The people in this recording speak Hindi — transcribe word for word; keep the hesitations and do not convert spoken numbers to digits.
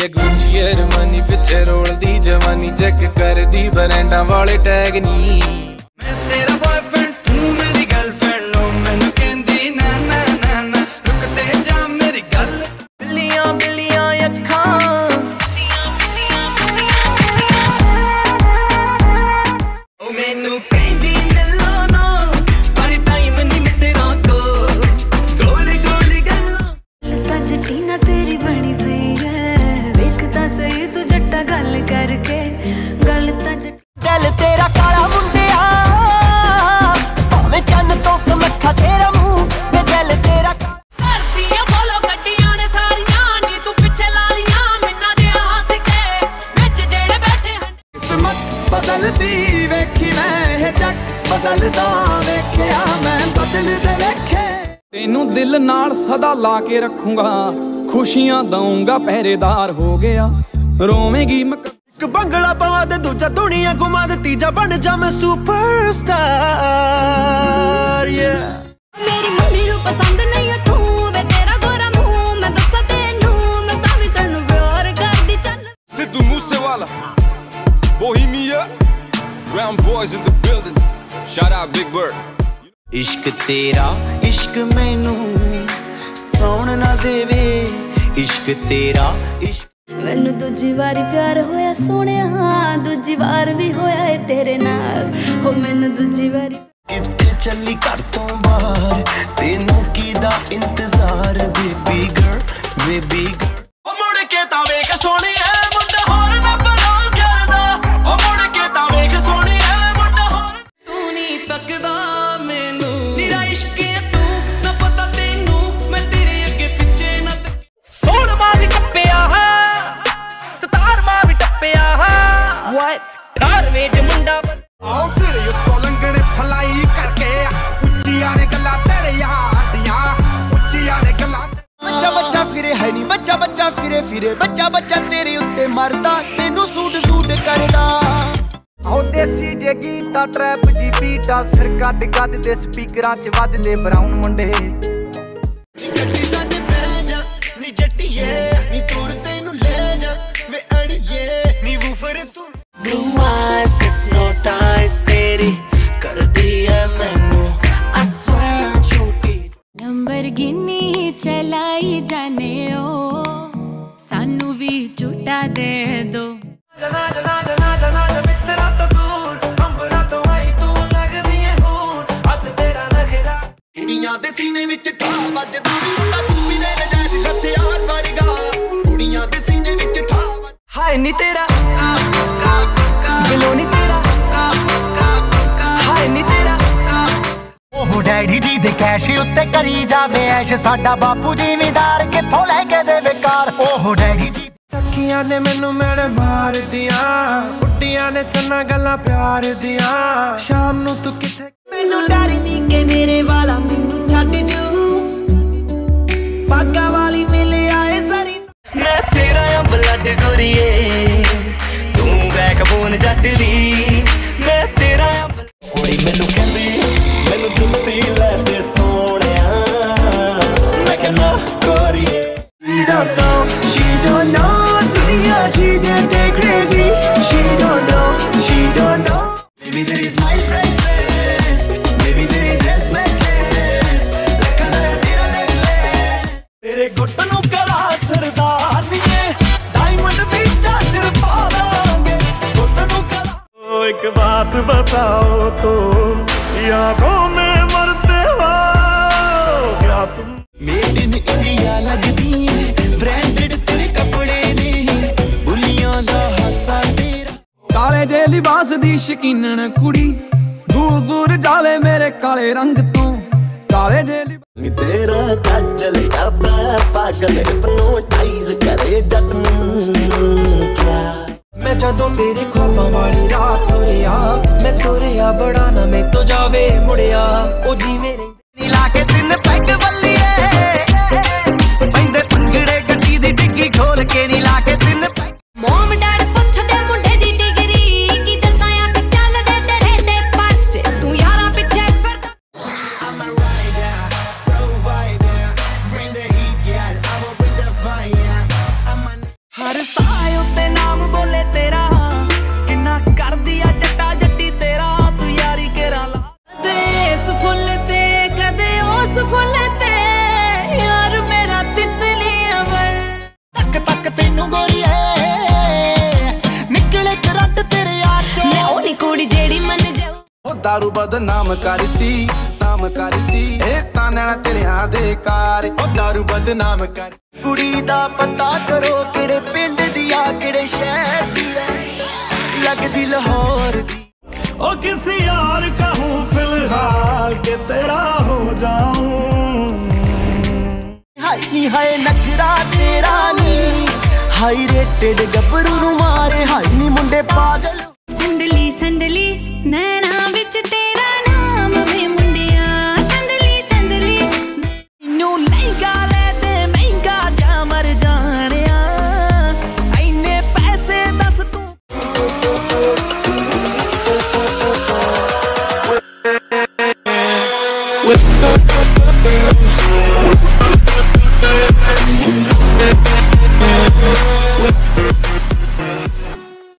है गुची है रमानी पिछे रोल दी जवानी चेक कर दी बरेंडा वाले टैग नी। मैं तेरा बॉयफ्रेंड तू मेरी गर्लफ्रेंड नो मैनू कहंदी ना ना ना ना रुकते जा मेरी गल। बिल्लियां बिल्लियां अखां बिल्लियां बिल्लियां बिल्लियां ओ मैनू कहंदी मिलो ना बड़ी टाइम नी मैं तेरा को गोली गोली गल्ला लता जटी ना तेरी बनी गल करके गल गल तेरा काला मुंडिया भावे चन तो समखा तेरा मुंह ते दिल तेरा करतिया बोलो गड्डियां ने सारियां नी तू पीछे लालियां मिन्ना जे हंस के विच जेड़े बैठे हैं। किस्मत बदलदी वेखी मैं ये जग बदलदा वेखिया मैं बदलदे वेखे तेनू दिल नाल सदा ला के रखूंगा खुशियां दूंगा पहरेदार हो गया रोवेगी मैं बंगला पवा दे दूजा दुनिया घुमा दे तीजा बन जा मैं सुपरस्टार। मेरी मम्मी नू पसंद नहीं है तू वे तेरा गोरा मुंह मैं दस्सा तेनू मैं तां वी तेनू प्यार करदी चल। Sidhu Moose Wala Bohemia Brown Boys in the building shout out Big Bird. इश्क तेरा इश्क मैनू सौण ना देवे इश्क तेरा इश्क मैनू दूजी बारी प्यार होया सोने हाँ दूजी बार भी होया है तेरे नाल हो मैनू दूजी बारी किते चली घर तो बाहर तेनू की दा इंतजार बेबी गर्ल बेबी गर्ल ओ मुड़ के ता वेख सोनी है मुंडा होर ना बलां करदा ओ मुड़ के ता वेख सोनी है मुंडा होर तू नहीं तकदा मैनू मेरा इश्क है तू ना पता तेनू मैं तेरे अगे पीछे ना सोन मारी टप्पिया है बच्चा बच्चा फिरे फिरे बच्चा बच्चा तेरे उत्ते मरदा तेनू सूट सूट करदा ओ देसी जे गीता ट्रैप जी बीटा सिर कट कट दे स्पीकरां च वजदे ब्राउन मुंडे जट्टी साडे पै जा नी जट्टीए नी तूर तेनू ले जा वे अड़िए नी वूफर तू ब्लू आईज हिप्नोटाइज तेरी कर दिया मैनू आई स्वेयर झूठी लंबरगिनी चलाई जाने ओ सानू भी झूठा दे दो जना जना जना जना मित्रा तो दूर अंबरा तो आई तू लगदी है हूट हथ तेरा नखरा कुड़ियां दे सीने विच ठा वजदा वी मुंडा तू भी ले ले जाए हथियार वर्गा कुड़ियां दे सीने विच ठा हाय नी तेरा का का का बिलो नी तेरा का का का हाय नी तेरा ओहो डैडी जी दे कैश उत्ते करी जावे ऐश साडा बापू जिमीदार किथों लेके दे बेकार ओहो डैडी जी सखियां ने मैनू मेड़े मार दिया बुड्डियां ने चन्ना गल्ला प्यार दिया शाम नू तू किथे मैनू डरदी के मेरे वाला मैनू छड जू पागा वाली मिले आए सारी मैं तेरा या ब्लड गोरीए तू बैकबोन जट दी मैं तेरा कोई मैनू कहंदी मैनू चुमती लैते सोनिया मैं कहना गोरीए she don't know she don't know दुनिया जी दे दे crazy she don't know she don't know baby there is my princess baby there is this my kiss Lakhan तेरा ले ले तेरे गुट नु कला सरदार नी डायमंड दी चादर पावांगे गुट नु कला ओ एक बात बताओ तो यादों में मरते हो क्या तुम मेड इन इंडिया लगती है ब्रांडेड तेरे कपड़े ने बुलियां दा हासा तेरा काले जे लिबास दी शकीनन कुड़ी दूर दूर जावे मेरे काले रंग तो काले जे लिबास तेरा काजल करदा पागल अपनो टाइज करे जतन क्या मैं जदों तेरे ख्वाबां वाली रात तुरिया मैं तुरिया बड़ा ना मैं तो जावे मुड़िया ओ जी मेरे नीला के दिन पैग बल्लिए बंदे पंगड़े गड्डी दी डिग्गी खोल के नीला के दिन मोम डैड पुछदे मुंडे दी डिग्री की दसाया ते चलदे तेरे ते पाचे तू यारा पिछे फिरदा I'm a rider provider bring the heat yeah I will bring the fire I'm a दारू बदनाम करती नाम करती ए ताना तेरे हां दे कार ओ दारू बदनाम कर कुड़ी दा पता करो किड़े पिंड दी आ किड़े शहर दी लगदी लाहौर दी ओ किसी यार कहूं फिलहाल के तेरा हो जाऊं हाय हाय नखरा तेरा नी हाय रेटेड गबरू नु मारे हाय नी मुंडे पागल संदली संदली नैना विच तेरा नाम वे मुंडिया संदली संदली इन्नू लहंगा ले दे महंगा जा मर जाणिया इन्ने पैसे दस तू